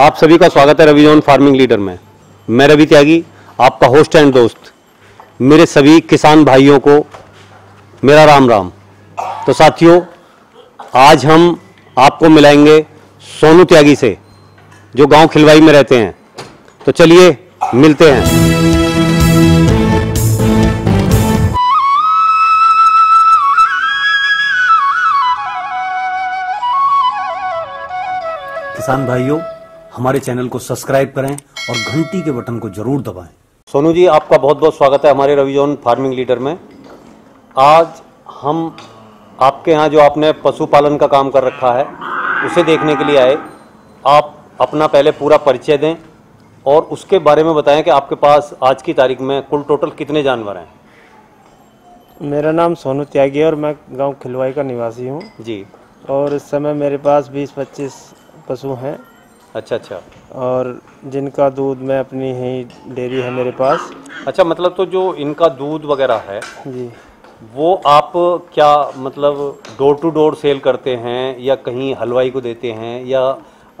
आप सभी का स्वागत है रवि जोन फार्मिंग लीडर में। मैं रवि त्यागी, आपका होस्ट एंड दोस्त। मेरे सभी किसान भाइयों को मेरा राम राम। तो साथियों, आज हम आपको मिलाएंगे सोनू त्यागी से, जो गांव खिलवाई में रहते हैं। तो चलिए मिलते हैं। किसान भाइयों, हमारे चैनल को सब्सक्राइब करें और घंटी के बटन को जरूर दबाएं। सोनू जी, आपका बहुत बहुत स्वागत है हमारे रवि जोन फार्मिंग लीडर में। आज हम आपके यहाँ जो आपने पशुपालन का काम कर रखा है उसे देखने के लिए आए। आप अपना पहले पूरा परिचय दें और उसके बारे में बताएं कि आपके पास आज की तारीख में कुल टोटल कितने जानवर हैं। मेरा नाम सोनू त्यागी है और मैं गाँव खिलवाई का निवासी हूँ जी। और इस समय मेरे पास 20-25 पशु हैं। अच्छा। और जिनका दूध मैं अपनी ही डेयरी है मेरे पास। अच्छा, मतलब तो जो इनका दूध वगैरह है जी, वो आप क्या मतलब डोर टू डोर सेल करते हैं या कहीं हलवाई को देते हैं या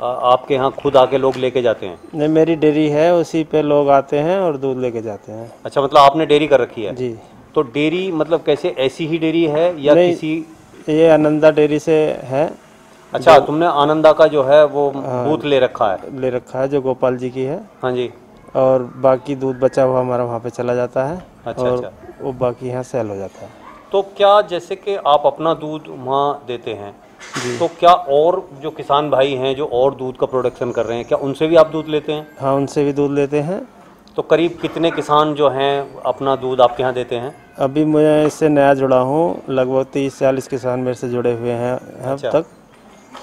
आपके यहाँ खुद आके लोग लेके जाते हैं। नहीं, मेरी डेयरी है, उसी पे लोग आते हैं और दूध लेके जाते हैं। अच्छा, मतलब आपने डेयरी कर रखी है जी। तो डेयरी मतलब कैसे, ऐसी ही डेयरी है या किसी? ये आनंदा डेयरी से है। अच्छा, तुमने आनंदा का जो है वो दूध ले रखा है जो गोपाल जी की है। हाँ जी। और बाकी दूध बचा हुआ हमारा वहाँ पे चला जाता है। अच्छा। वो बाकी यहाँ सेल हो जाता है। तो क्या जैसे कि आप अपना दूध वहाँ देते हैं जी, तो क्या और जो किसान भाई हैं जो और दूध का प्रोडक्शन कर रहे हैं, क्या उनसे भी आप दूध लेते हैं? हाँ, उनसे भी दूध लेते हैं। तो करीब कितने किसान जो हैं अपना दूध आपके यहाँ देते हैं? अभी मैं इससे नया जुड़ा हूँ, लगभग 30-40 किसान मेरे से जुड़े हुए हैं अब तक।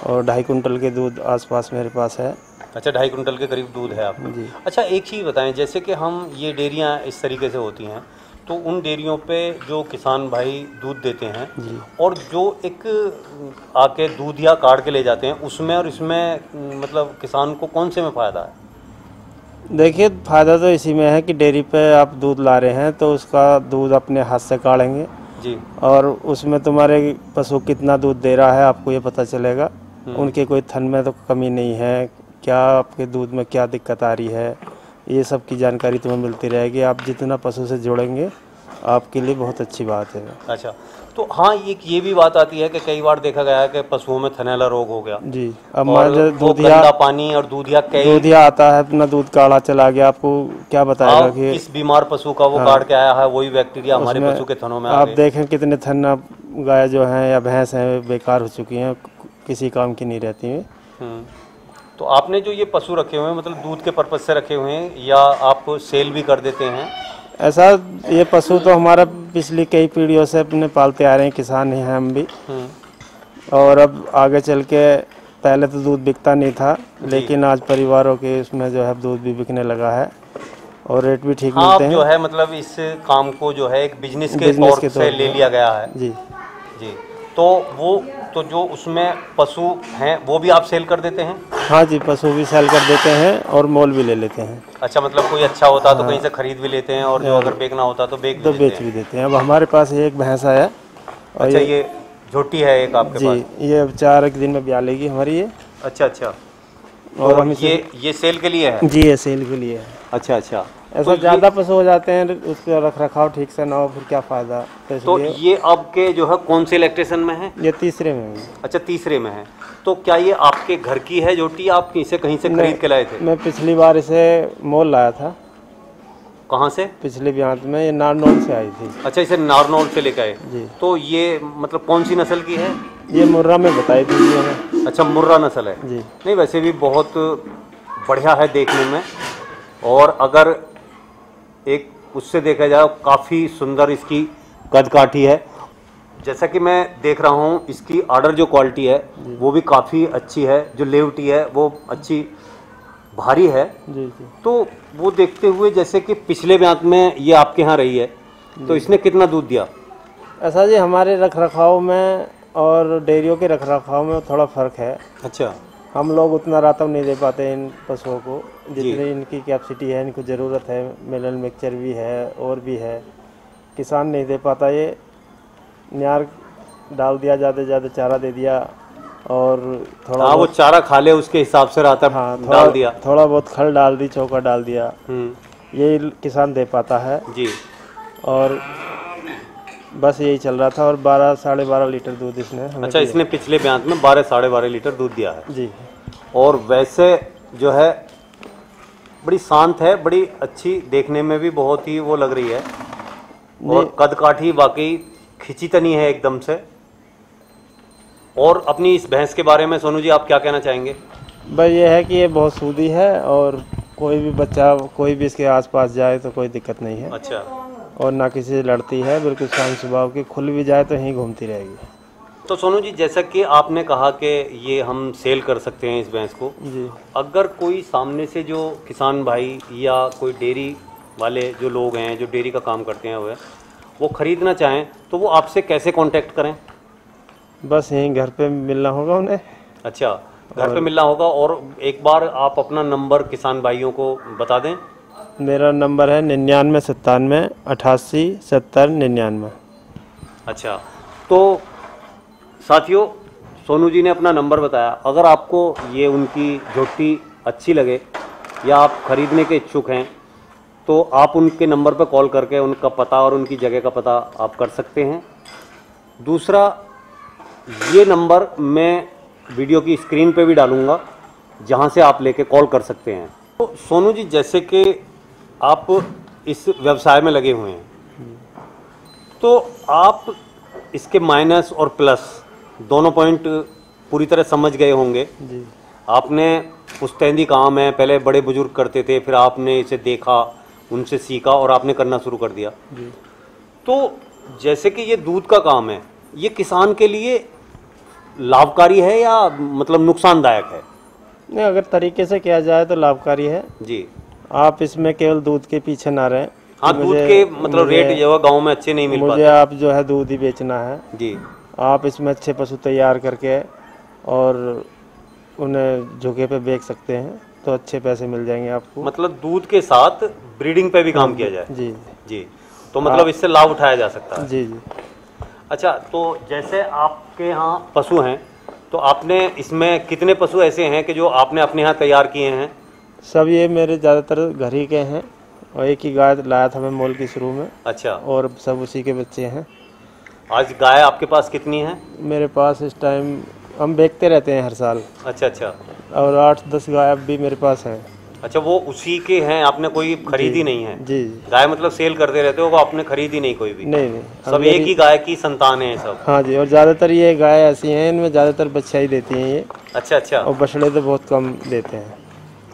और 2.5 कुंटल के दूध आसपास मेरे पास है। अच्छा, 2.5 कुंटल के करीब दूध है आपका जी। अच्छा, एक चीज़ बताएं, जैसे कि हम ये डेयरियाँ इस तरीके से होती हैं तो उन डेयरियों पे जो किसान भाई दूध देते हैं और जो एक आके दूध या काट के ले जाते हैं, उसमें और इसमें मतलब किसान को कौन से में फ़ायदा है? देखिए, फ़ायदा तो इसी में है कि डेयरी पर आप दूध ला रहे हैं तो उसका दूध अपने हाथ से काटेंगे जी, और उसमें तुम्हारे पशु कितना दूध दे रहा है आपको ये पता चलेगा। उनके कोई थन में तो कमी नहीं है क्या, आपके दूध में क्या दिक्कत आ रही है, ये सब की जानकारी तुम्हें मिलती रहेगी। आप जितना पशु से जुड़ेंगे आपके लिए बहुत अच्छी बात है। अच्छा, तो हाँ, ये भी बात आती है कि कई बार देखा गया है कि पशुओं में थनैला रोग हो गया जी। अब दूधिया पानी और दूधिया आता है, अपना दूध काढ़ा चला गया, आपको क्या बताएगा कि इस बीमार पशु का वो काढ़ के आया है, वही बैक्टीरिया हमारे पशु के थनों में। आप देखें कितने थन गाय जो हैं या भैंस हैं बेकार हो चुकी हैं, किसी काम की नहीं रहती है। तो आपने जो ये पशु रखे हुए हैं मतलब दूध के पर्पज से रखे हुए हैं या आप सेल भी कर देते हैं? ऐसा ये पशु तो हमारा पिछली कई पीढ़ियों से अपने पालते आ रहे हैं, किसान हैं हम भी। और अब आगे चल के, पहले तो दूध बिकता नहीं था लेकिन आज परिवारों के इसमें जो है दूध भी बिकने लगा है और रेट भी ठीक मिलते हैं। जो है मतलब इस काम को जो है एक बिजनेस के तौर से ले लिया गया है जी जी। तो वो तो जो उसमें पशु हैं वो भी आप सेल कर देते हैं? हाँ जी, पशु भी सेल कर देते हैं और मोल भी ले लेते हैं। अच्छा, मतलब कोई अच्छा होता हाँ, तो कहीं से खरीद भी लेते हैं और जो अगर बेचना होता तो बेच भी देते हैं। अब हमारे पास एक भैंस आया। अच्छा, ये झोटी है एक आपके जी, पास? ये अब 4 दिन में ब्यालेगी हमारी ये। अच्छा। और हम ये सेल के लिए है जी, ये सेल के लिए है। अच्छा। ऐसा ज़्यादा पशु हो जाते हैं, उसका रखरखाव ठीक से ना हो फिर क्या फ़ायदा। तो ये आपके जो है कौन से लैक्टेशन में है? ये तीसरे में है। अच्छा, तीसरे में है। तो क्या ये आपके घर की है झोटी, आप इसे कहीं से खरीद के लाए थे? मैं पिछली बार इसे मोल लाया था। कहाँ से? पिछले ब्यांत में, ये नारनौल से आई थी। अच्छा, इसे नारनौल से लेकर आए जी। तो ये मतलब कौन सी नस्ल की है? ये मुर्रा में बताई थी हमें। अच्छा, मुर्रा नस्ल है जी। नहीं, वैसे भी बहुत बढ़िया है देखने में और अगर एक उससे देखा जाए काफ़ी सुंदर इसकी कद काठी है। जैसा कि मैं देख रहा हूँ इसकी आर्डर जो क्वालिटी है वो भी काफ़ी अच्छी है, जो लेवटी है वो अच्छी भारी है जी। तो वो देखते हुए जैसे कि पिछले ब्यांत में ये आपके यहाँ रही है तो इसने कितना दूध दिया? ऐसा जी, हमारे रखरखाव में और डेयरियों के रखरखाव में थोड़ा फ़र्क है। अच्छा, हम लोग उतना रातम नहीं दे पाते इन पशुओं को जितनी इनकी कैपेसिटी है, इनको ज़रूरत है। मिनरल मिक्सचर भी है और भी है, किसान नहीं दे पाता। ये न्यार डाल दिया, ज़्यादा ज़्यादा चारा दे दिया और थोड़ा वो चारा खा ले उसके हिसाब से रहता है। हाँ, डाल दिया, थोड़ा बहुत खल डाल दी, चौका डाल दिया, ये किसान दे पाता है जी। और बस यही चल रहा था। और 12-12.5 लीटर दूध इसने अच्छा इसने पिछले ब्यांत में 12-12.5 लीटर दूध दिया है जी। और वैसे जो है बड़ी शांत है, बड़ी अच्छी, देखने में भी बहुत ही वो लग रही है। और कद काठी वाकई खिंची तनी है एकदम से। और अपनी इस भैंस के बारे में सोनू जी आप क्या कहना चाहेंगे? भाई ये है कि ये बहुत सूदी है और कोई भी बच्चा कोई भी इसके आसपास जाए तो कोई दिक्कत नहीं है। अच्छा। और ना किसी से लड़ती है, बिल्कुल शांत स्वभाव की, खुल भी जाए तो यहीं घूमती रहेगी। तो सोनू जी जैसा कि आपने कहा कि ये हम सेल कर सकते हैं इस भैंस को जी, अगर कोई सामने से जो किसान भाई या कोई डेयरी वाले जो लोग हैं जो डेयरी का काम करते हैं वो ख़रीदना चाहें तो वो आपसे कैसे कॉन्टेक्ट करें? बस यहीं घर पे मिलना होगा उन्हें। अच्छा, घर पे मिलना होगा। और एक बार आप अपना नंबर किसान भाइयों को बता दें। मेरा नंबर है 9997 8870 99। अच्छा, तो साथियों सोनू जी ने अपना नंबर बताया। अगर आपको ये उनकी झोटी अच्छी लगे या आप ख़रीदने के इच्छुक हैं तो आप उनके नंबर पर कॉल करके उनका पता और उनकी जगह का पता आप कर सकते हैं। दूसरा, ये नंबर मैं वीडियो की स्क्रीन पे भी डालूँगा जहाँ से आप लेके कॉल कर सकते हैं। तो सोनू जी जैसे कि आप इस व्यवसाय में लगे हुए हैं तो आप इसके माइनस और प्लस दोनों पॉइंट पूरी तरह समझ गए होंगे जी। आपने पुश्तैनी काम है, पहले बड़े बुजुर्ग करते थे, फिर आपने इसे देखा, उनसे सीखा और आपने करना शुरू कर दिया जी। तो जैसे कि ये दूध का काम है, ये किसान के लिए लाभकारी है या मतलब नुकसानदायक है? नहीं, अगर तरीके से किया जाए तो लाभकारी है जी। आप इसमें केवल दूध के पीछे ना रहें। हाँ, दूध के मतलब रेट जो है गांव में अच्छे नहीं मिल पाते। मुझे आप जो है दूध ही बेचना है जी। आप इसमें अच्छे पशु तैयार करके और उन्हें झोंके पे बेच सकते हैं तो अच्छे पैसे मिल जाएंगे आपको। मतलब दूध के साथ ब्रीडिंग पे भी काम किया जाए जी जी। तो मतलब इससे लाभ उठाया जा सकता है जी जी। अच्छा, तो जैसे आपके यहाँ पशु हैं तो आपने इसमें कितने पशु ऐसे हैं कि जो आपने अपने यहाँ तैयार किए हैं? सब ये मेरे ज़्यादातर घर ही के हैं और एक ही गाय लाया था मैं मोल की शुरू में। अच्छा। और सब उसी के बच्चे हैं। आज गाय आपके पास कितनी है? मेरे पास इस टाइम हम बेचते रहते हैं हर साल। अच्छा अच्छा। और 8-10 गाय अब भी मेरे पास हैं। अच्छा, वो उसी के हैं, आपने कोई खरीदी नहीं है? जी। गाय मतलब सेल करते रहते हो, वो आपने खरीदी नहीं कोई भी? नहीं नहीं, सब एक ही गाय की संतान है सब। हाँ जी। और ज़्यादातर ये गाय ऐसी हैं, इनमें ज़्यादातर बछिया ही देती हैं ये। अच्छा अच्छा। और बछड़े तो बहुत कम देते हैं।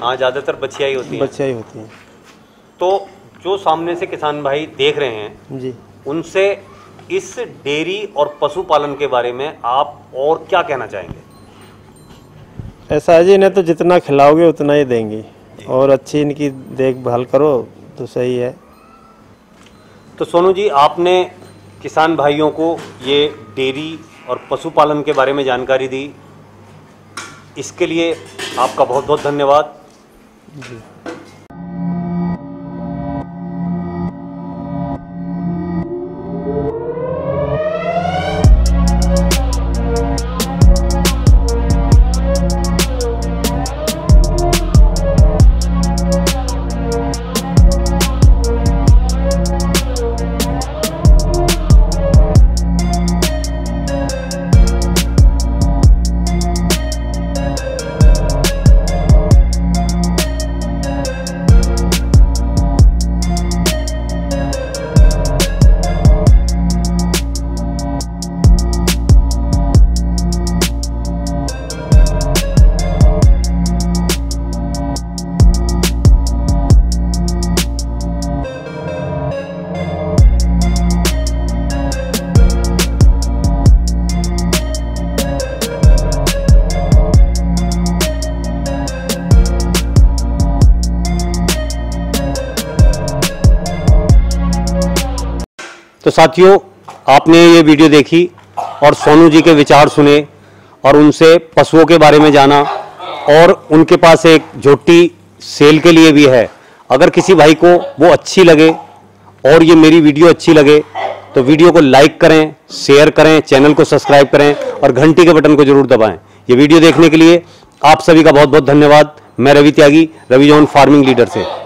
हाँ, ज़्यादातर बछिया ही होती है। बछिया ही होती है। तो जो सामने से किसान भाई देख रहे हैं जी, उनसे इस डेयरी और पशुपालन के बारे में आप और क्या कहना चाहेंगे? ऐसा है जी, इन्हें तो जितना खिलाओगे उतना ही देंगी और अच्छी इनकी देखभाल करो तो सही है। तो सोनू जी आपने किसान भाइयों को ये डेयरी और पशुपालन के बारे में जानकारी दी, इसके लिए आपका बहुत बहुत धन्यवाद जी। तो साथियों आपने ये वीडियो देखी और सोनू जी के विचार सुने और उनसे पशुओं के बारे में जाना और उनके पास एक झोटी सेल के लिए भी है। अगर किसी भाई को वो अच्छी लगे और ये मेरी वीडियो अच्छी लगे तो वीडियो को लाइक करें, शेयर करें, चैनल को सब्सक्राइब करें और घंटी के बटन को जरूर दबाएं। ये वीडियो देखने के लिए आप सभी का बहुत बहुत धन्यवाद। मैं Ravi Tyagi, Ravi zone farming leader से।